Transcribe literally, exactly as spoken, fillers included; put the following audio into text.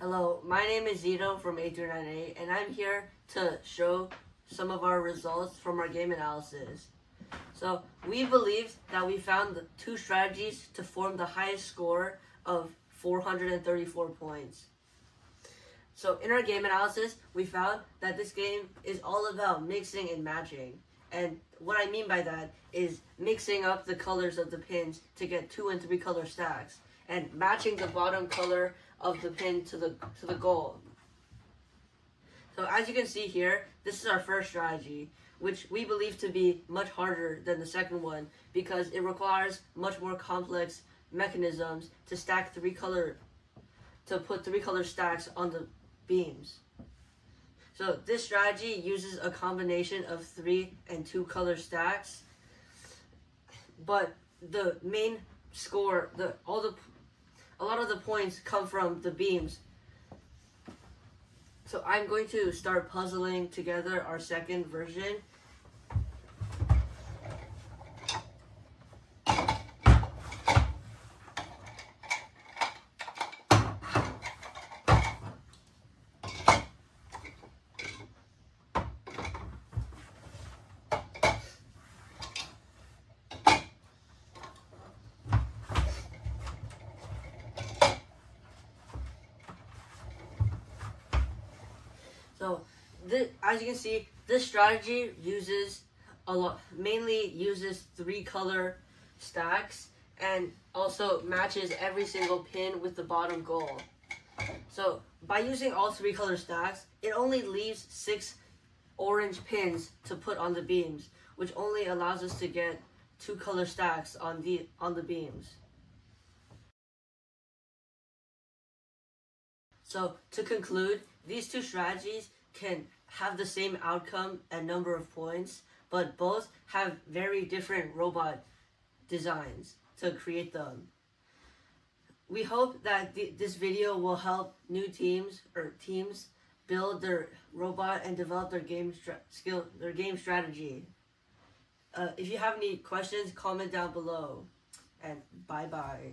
Hello, my name is Zito from eight two nine eight, and I'm here to show some of our results from our game analysis. So, we believe that we found the two strategies to form the highest score of four hundred thirty-four points. So, in our game analysis, we found that this game is all about mixing and matching. And what I mean by that is mixing up the colors of the pins to get two and three color stacks, and matching the bottom color of the pin to the to the gold. So as you can see here, this is our first strategy, which we believe to be much harder than the second one because it requires much more complex mechanisms to stack three color, to put three color stacks on the beams. So this strategy uses a combination of three and two color stacks, but the main score, the all the A lot of the points come from the beams. So I'm going to start puzzling together our second version. So, this, as you can see, this strategy uses a lot, mainly uses three color stacks and also matches every single pin with the bottom goal. So, by using all three color stacks, it only leaves six orange pins to put on the beams, which only allows us to get two color stacks on the on the beams. So, to conclude, these two strategies can have the same outcome and number of points, but both have very different robot designs to create them. We hope that th this video will help new teams or teams build their robot and develop their game skill, their game strategy. Uh, if you have any questions, comment down below, and bye bye.